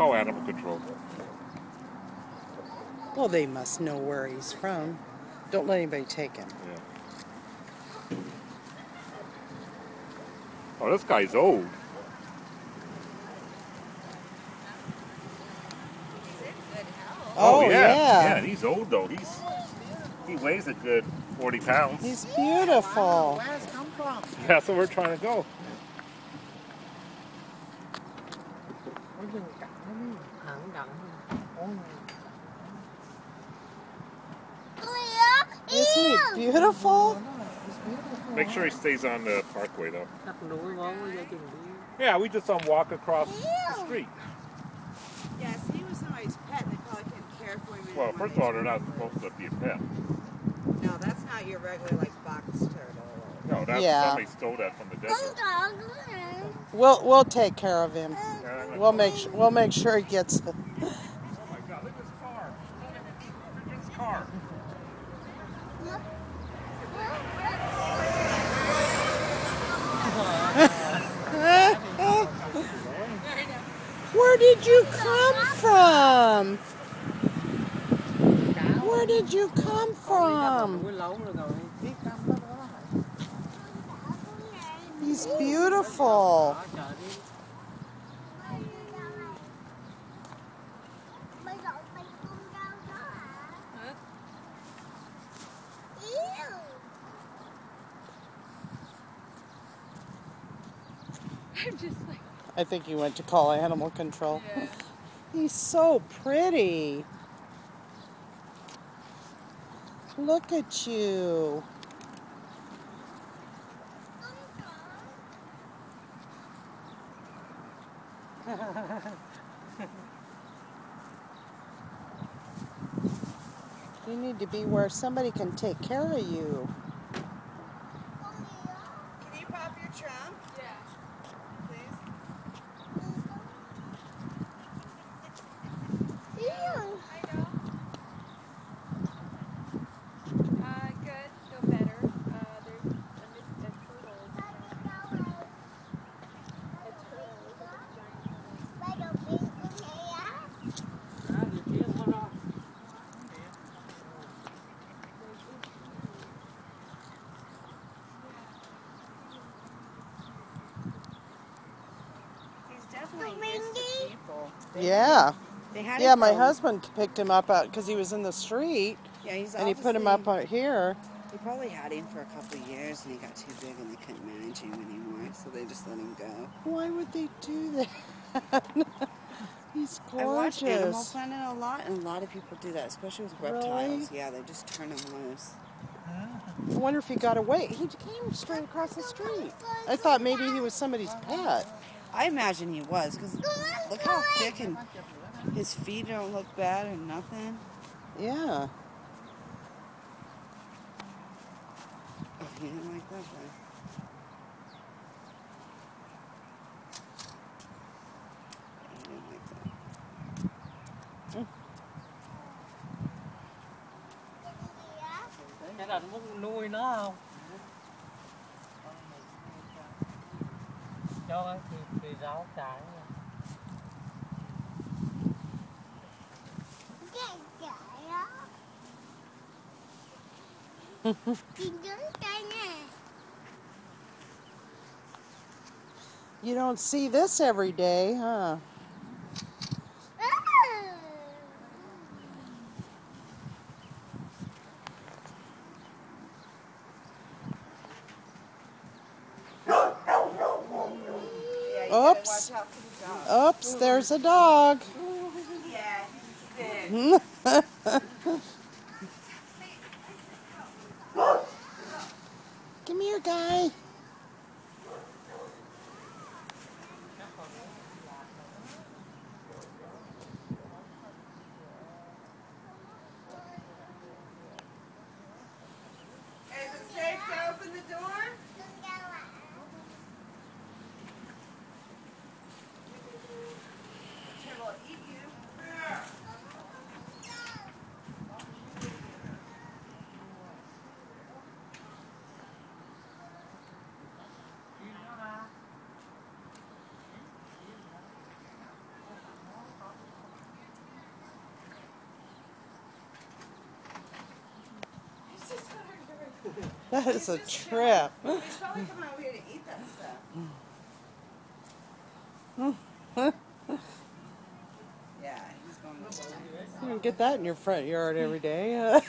call animal control. Well, they must know where he's from. Don't let anybody take him. Yeah. Oh, this guy's old. Oh, yeah, he's old though. He weighs a good 40 pounds. He's beautiful. Where does it come from? That's where we're trying to go. Isn't he beautiful? Make sure he stays on the parkway though. Yeah, we just walk across the street. Yes, he was somebody's pet. They probably couldn't care for him. Well, first of all, they're not supposed to be a pet. No, that's not your regular like box turtle. No, that's somebody stole that from the desert. We'll take care of him. Yeah, we'll make sure he gets it. Oh my God! Look at this car! Look at this car! Where did you come from? Where did you come from? He's beautiful. I'm just like, I think he went to call animal control. Yeah. He's so pretty. Look at you. You need to be where somebody can take care of you. Can you pop your trunk? Yeah. Yeah. Yeah, my husband picked him up out because he was in the street. Yeah, he's and he put him up out here. They probably had him for a couple of years and he got too big and they couldn't manage him anymore, so they just let him go. Why would they do that? He's gorgeous. I watch Animal Planet a lot, and a lot of people do that, especially with reptiles. Really? Yeah, they just turn them loose. I wonder if he got away. He came straight across the street. I thought maybe he was somebody's pet. I imagine he was, because look how thick, and his feet don't look bad or nothing. Yeah. Oh, he didn't like that guy. He didn't like that. Mm. You don't see this every day, huh? Oops. Oops, there's a dog. Yeah, he's big. Come here, guy. Is it safe to open the door? That is a trip. He's probably coming over here to eat that stuff. Yeah, he's going to the bowl. You don't get that in your front yard every day.